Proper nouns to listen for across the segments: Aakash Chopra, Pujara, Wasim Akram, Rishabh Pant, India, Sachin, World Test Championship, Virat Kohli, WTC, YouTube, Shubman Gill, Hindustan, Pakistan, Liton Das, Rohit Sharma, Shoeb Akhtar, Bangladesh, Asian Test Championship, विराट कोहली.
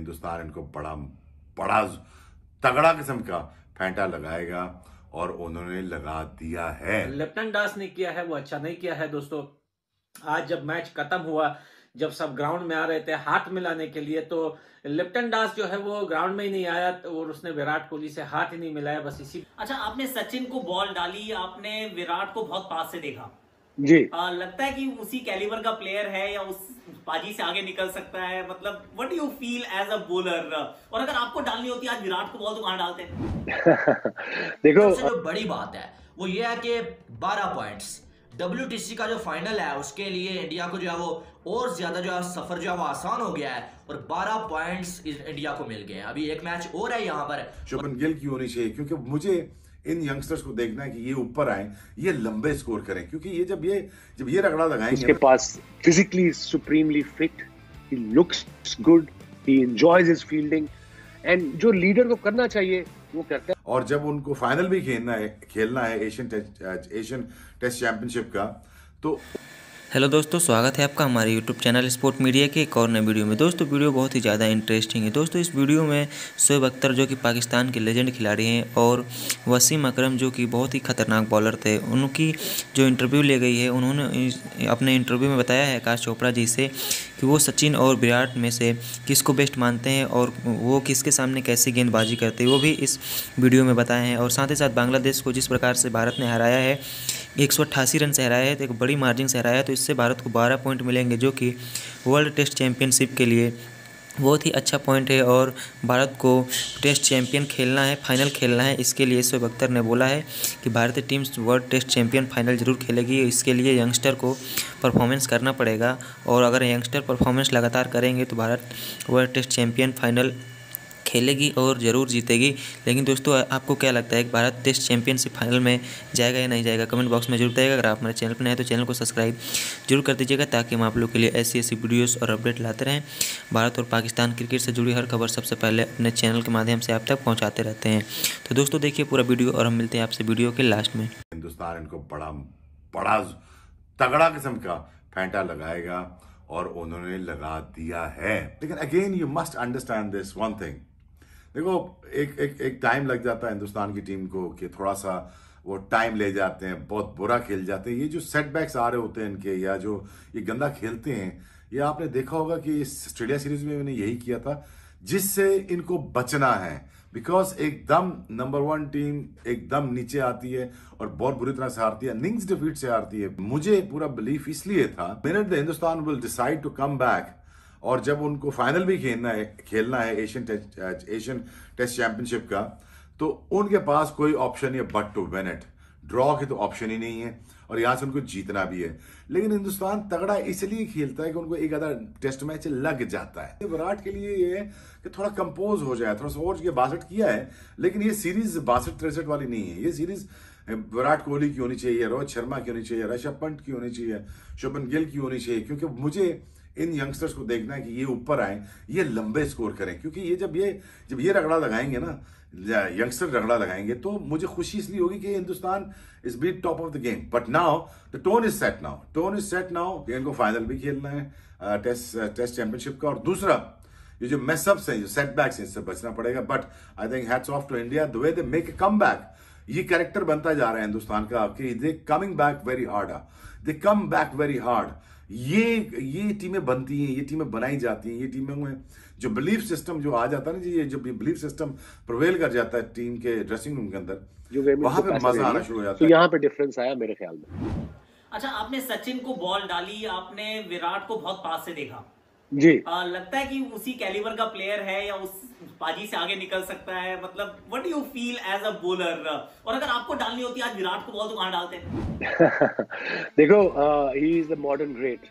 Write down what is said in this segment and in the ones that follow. हिंदुस्तान इनको बड़ा बड़ा तगड़ा किस्म का फेंटा लगाएगा और उन्होंने लगा दिया है। लिटन दास ने किया है वो अच्छा नहीं किया है दोस्तों। आज जब मैच खत्म हुआ, जब सब ग्राउंड में आ रहे थे हाथ मिलाने के लिए, तो लिटन दास जो है वो ग्राउंड में ही नहीं आया और उसने विराट कोहली से हाथ ही नहीं मिलाया, बस इसी। अच्छा, आपने सचिन को बॉल डाली, आपने विराट को बहुत पास से देखा जी, लगता है कि उसी कैलिबर का प्लेयर है या उस बाजी से आगे निकल सकता है, मतलब what you feel as a bowler, और अगर आपको डालनी होती आज विराट को बॉल तो कहां डालते हैं? देखो सबसे जो बड़ी बात है वो ये है कि 12 पॉइंट्स WTC का जो फाइनल है उसके लिए इंडिया को जो है वो और ज्यादा जो है सफर जो है वो आसान हो गया है और 12 पॉइंट्स इंडिया को मिल गए हैं। अभी एक मैच और है यहाँ पर। शुभमन गिल की होनी चाहिए, क्योंकि मुझे इन यंगस्टर्स को देखना है कि ये ऊपर आए, ये लंबे स्कोर करें, क्योंकि ये जब ये रगड़ा लगाएंगे, इसके पास physically supremely fit, he looks good, he enjoys his fielding, and जो लीडर को करना चाहिए वो करता है। और जब उनको फाइनल भी खेलना है एशियन टेस्ट चैंपियनशिप का। तो हेलो दोस्तों, स्वागत है आपका हमारे YouTube चैनल स्पोर्ट मीडिया के एक और नए वीडियो में। दोस्तों वीडियो बहुत ही ज़्यादा इंटरेस्टिंग है। दोस्तों इस वीडियो में शोएब अख्तर जो कि पाकिस्तान के लेजेंड खिलाड़ी हैं और वसीम अकरम जो कि बहुत ही ख़तरनाक बॉलर थे, उनकी जो इंटरव्यू ले गई है। उन्होंने अपने इंटरव्यू में बताया है आकाश चोपड़ा जी से कि वो सचिन और विराट में से किसको बेस्ट मानते हैं और वो किसके सामने कैसी गेंदबाजी करते हैं, वो भी इस वीडियो में बताए हैं। और साथ ही साथ बांग्लादेश को जिस प्रकार से भारत ने हराया है, 188 रन से हराया है, तो एक बड़ी मार्जिन से हराया है, तो इससे भारत को 12 पॉइंट मिलेंगे जो कि वर्ल्ड टेस्ट चैंपियनशिप के लिए बहुत ही अच्छा पॉइंट है। और भारत को टेस्ट चैंपियन खेलना है, फाइनल खेलना है, इसके लिए शोएब अख्तर ने बोला है कि भारतीय team world test champion final जरूर खेलेगी। इसके लिए यंगस्टर को परफॉर्मेंस करना पड़ेगा और अगर यंगस्टर परफॉर्मेंस लगातार करेंगे तो भारत वर्ल्ड टेस्ट चैंपियन फाइनल खेलेगी और ज़रूर जीतेगी। लेकिन दोस्तों आपको क्या लगता है कि भारत टेस्ट चैंपियनशिप फाइनल में जाएगा या नहीं जाएगा? कमेंट बॉक्स में जरूर बताइएगा। अगर आप हमारे चैनल पर नए हैं तो चैनल को सब्सक्राइब जरूर कर दीजिएगा ताकि हम आप लोग के लिए ऐसी वीडियोस और अपडेट लाते रहें। भारत और पाकिस्तान क्रिकेट से जुड़ी हर खबर सबसे पहले अपने चैनल के माध्यम से आप तक पहुँचाते रहते हैं। तो दोस्तों देखिए पूरा वीडियो और हम मिलते हैं आपसे वीडियो के लास्ट में। हिंदुस्तान इनको बड़ा बड़ा तगड़ा किस्म का फेंटा लगाएगा और उन्होंने लगा दिया है। लेकिन again you must understand this one thing. देखो एक टाइम लग जाता है हिंदुस्तान की टीम को कि थोड़ा सा वो टाइम ले जाते हैं, बहुत बुरा खेल जाते हैं। ये जो सेटबैक्स आ रहे होते हैं इनके, या जो ये गंदा खेलते हैं, ये आपने देखा होगा कि इस ऑस्ट्रेलिया सीरीज में मैंने यही किया था, जिससे इनको बचना है। बिकॉज एकदम नंबर 1 टीम एकदम नीचे आती है और बहुत बुरी तरह से हारती है, इनिंग्स डिफीट से हारती है। मुझे पूरा बिलीफ इसलिए था minute the Hindustan will decide to come back. और जब उनको फाइनल भी खेलना है एशियन टेस्ट चैंपियनशिप का, तो उनके पास कोई ऑप्शन या but to win it, draw के तो ऑप्शन ही नहीं है और यहाँ से उनको जीतना भी है। लेकिन हिंदुस्तान तगड़ा इसलिए खेलता है कि उनको एक आधा टेस्ट मैच लग जाता है। विराट के लिए ये है कि थोड़ा कंपोज हो जाए, थोड़ा सा और ये 62 किया है, लेकिन ये सीरीज 62-63 वाली नहीं है। ये सीरीज विराट कोहली की होनी चाहिए, रोहित शर्मा की होनी चाहिए, ऋषभ पंत की होनी चाहिए, शुभमन गिल की होनी चाहिए, क्योंकि मुझे इन यंगस्टर्स को देखना है कि ये ऊपर आए, ये लंबे स्कोर करें, क्योंकि ये जब ये रगड़ा लगाएंगे ना, यंगस्टर रगड़ा लगाएंगे, तो मुझे खुशी इसलिए होगी कि Hindustan is be top of the game. But now the tone is set now. इनको फाइनल भी खेलना है टेस्ट चैंपियनशिप का, और दूसरा ये जो मैसअप्स हैं, जो सेटबैक्स हैं, इससे बचना पड़ेगा। But I think hats off to India, the way they make a come back. ये कैरेक्टर बनता जा रहा है हिंदुस्तान का कि they coming back very hard, they come back very hard. ये टीमें बनती हैं, ये टीमें बनाई जाती हैं, ये टीमों में जो बिलीफ सिस्टम जो आ जाता है ना, ये जब बिलीफ सिस्टम प्रोवेल कर जाता है टीम के ड्रेसिंग रूम के अंदर, वहां पे मजा आना शुरू हो जाता है। तो यहाँ पे डिफरेंस आया मेरे ख्याल में। अच्छा, आपने सचिन को बॉल डाली, आपने विराट को बहुत पास से देखा जी, लगता है कि उसी कैलिबर का प्लेयर है या उस बाजी से आगे निकल सकता है, मतलब what do you feel as a bowler, और अगर आपको डालनी होती आज विराट को बॉल तो कहां डालते हैं? देखो he is the modern great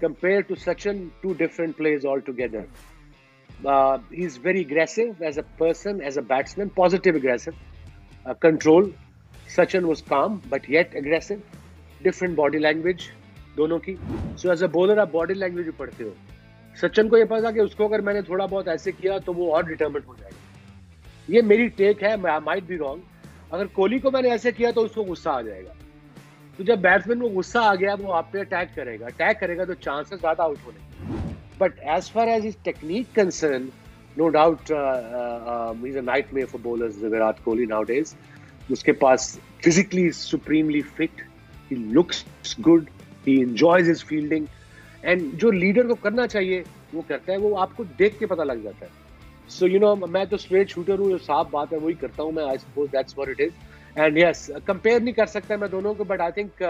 compare to Sachin, two different players all together. He is very aggressive as a person, as a batsman, positive aggressive control. Sachin was calm but yet aggressive, different body language दोनों की। So as a bowler आप body language पढ़ते हो। सचिन को ये पता कि उसको अगर मैंने थोड़ा बहुत ऐसे किया तो वो और डिटर्मेंट हो जाएगा। ये मेरी टेक है, आई माइट बी रॉन्ग। अगर कोहली को मैंने ऐसे किया तो उसको गुस्सा आ जाएगा, तो जब बैट्समैन को गुस्सा आ गया वो आप पे अटैक करेगा तो चांसेस ज़्यादा आउट होने। But as far as is technique concern, no doubt he's a nightmare for bowlers, Virat Kohli nowadays. उसके पास physically supremely fit, he looks good, he enjoys his fielding, and जो leader को करना चाहिए वो करता है, वो आपको देख के पता लग जाता है. So you know, मैं तो straight shooter हूँ, जो साफ बात है वही करता हूँ मैं. I suppose that's what it is. And yes, compare नहीं कर सकता मैं दोनों को, but I think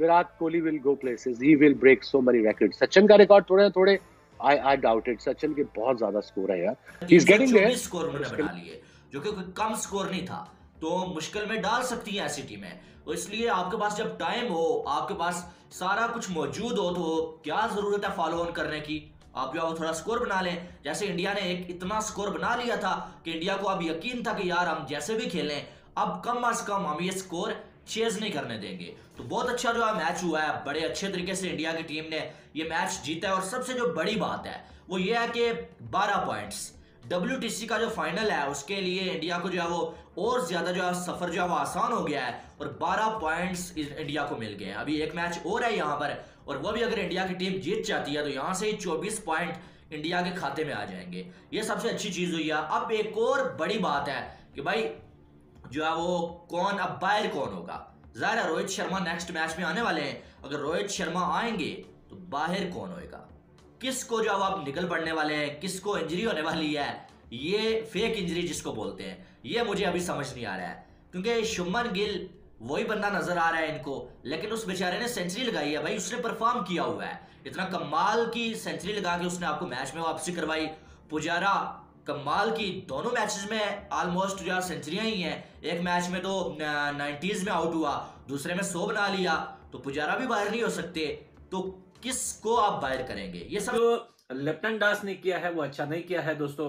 Virat Kohli will go places. He will break so many records. Sachin का रिकॉर्ड थोड़े ना थोड़े, I doubt it. सचिन के बहुत ज्यादा स्कोर है यार. He's getting there. स्कोर उन्होंने बना लिए, जो कि कम स्कोर नहीं था, तो मुश्किल में डाल सकती है ऐसी टीमें. तो इसलिए आपके पास जब टाइम हो, आपके पास सारा कुछ मौजूद हो, तो क्या जरूरत है फॉलो ऑन करने की. आप जो थोड़ा स्कोर बना लें, जैसे इंडिया ने एक इतना स्कोर बना लिया था कि इंडिया को अब यकीन था कि यार हम जैसे भी खेलें, अब कम से कम हम ये स्कोर चेज नहीं करने देंगे. तो बहुत अच्छा जो मैच हुआ है, बड़े अच्छे तरीके से इंडिया की टीम ने ये मैच जीता है. और सबसे जो बड़ी बात है वो ये है कि 12 पॉइंट्स WTC का जो फाइनल है उसके लिए इंडिया को जो है वो और ज़्यादा जो है सफ़र जो है वो आसान हो गया है, और 12 पॉइंट्स इंडिया को मिल गए हैं. अभी एक मैच और है यहाँ पर, और वो भी अगर इंडिया की टीम जीत जाती है तो यहाँ से ही 24 पॉइंट इंडिया के खाते में आ जाएंगे. ये सबसे अच्छी चीज़ हुई है. अब एक और बड़ी बात है कि भाई जो है वो कौन अब बाहर कौन होगा. ज़ाहिर है रोहित शर्मा नेक्स्ट मैच में आने वाले हैं. अगर रोहित शर्मा आएंगे तो बाहर कौन होएगा, किसको जो आप निकल पड़ने वाले हैं, किसको इंजरी होने वाली है, ये फेक इंजरी जिसको बोलते हैं, ये मुझे अभी समझ नहीं आ रहा है. क्योंकि शुभमन गिल वही बंदा नजर आ रहा है इनको, लेकिन उस बेचारे ने सेंचुरी लगाई है भाई, उसने परफॉर्म किया हुआ है, इतना कमाल की सेंचुरी लगा के उसने आपको मैच में वापसी करवाई. पुजारा कमाल की, दोनों मैचेस में ऑलमोस्ट जो सेंचुरियाँ ही हैं. एक मैच में तो 90s में आउट हुआ, दूसरे में 100 बना लिया, तो पुजारा भी बाहर नहीं हो सकते. तो किसको आप बाहर करेंगे. ये सब जो लिटन दास ने किया है वो अच्छा नहीं किया है दोस्तों.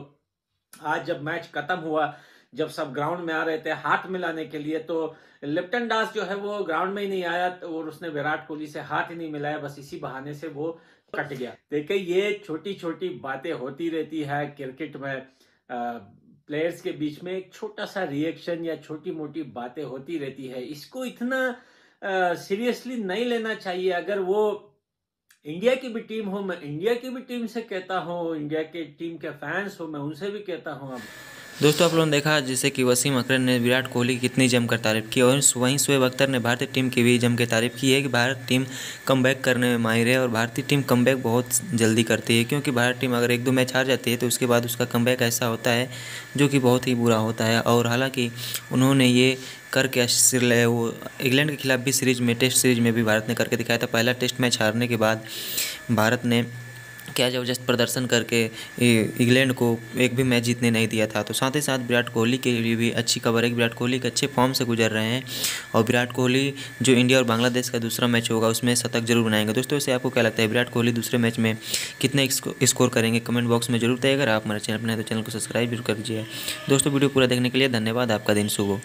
आज जब मैच खत्म हुआ, जब सब ग्राउंड में आ रहे थे हाथ मिलाने के लिए, तो लिटन दास जो है वो ग्राउंड में ही नहीं आया, और उसने विराट कोहली से हाथ ही नहीं मिलाया. बस इसी बहाने से वो कट गया. देखिए ये छोटी छोटी बातें होती रहती है क्रिकेट में, प्लेयर्स के बीच में एक छोटा सा रिएक्शन या छोटी मोटी बातें होती रहती है. इसको इतना सीरियसली नहीं लेना चाहिए. अगर वो इंडिया की भी टीम हो, मैं इंडिया की भी टीम से कहता हूँ, इंडिया के टीम के फैंस हो, मैं उनसे भी कहता हूँ. दोस्तों आप लोगों ने देखा जैसे कि वसीम अकरम ने विराट कोहली की कितनी जमकर तारीफ़ की, और वहीं शोएब अख्तर ने भारतीय टीम की भी जमकर तारीफ़ की है कि भारत टीम कमबैक करने में माहिर है, और भारतीय टीम कमबैक बहुत जल्दी करती है. क्योंकि भारत टीम अगर एक दो मैच हार जाती है तो उसके बाद उसका कमबैक ऐसा होता है जो कि बहुत ही बुरा होता है. और हालाँकि उन्होंने ये करके वो इंग्लैंड के खिलाफ भी सीरीज में, टेस्ट सीरीज में भी भारत ने करके दिखाया था. पहला टेस्ट मैच हारने के बाद भारत ने क्या जबरदस्त प्रदर्शन करके इंग्लैंड को एक भी मैच जीतने नहीं दिया था. तो साथ ही साथ विराट कोहली के लिए भी अच्छी खबर है कि विराट कोहली के अच्छे फॉर्म से गुजर रहे हैं, और विराट कोहली जो इंडिया और बांग्लादेश का दूसरा मैच होगा उसमें शतक जरूर बनाएंगे. दोस्तों इससे आपको क्या लगता है विराट कोहली दूसरे मैच में कितने स्कोर करेंगे, कमेंट बॉक्स में जरूर बताइए. अगर आप हमारे चैनल पर नए तो चैनल को सब्सक्राइब जरूर कर दीजिए. दोस्तों वीडियो पूरा देखने के लिए धन्यवाद. आपका दिन शुभ हो.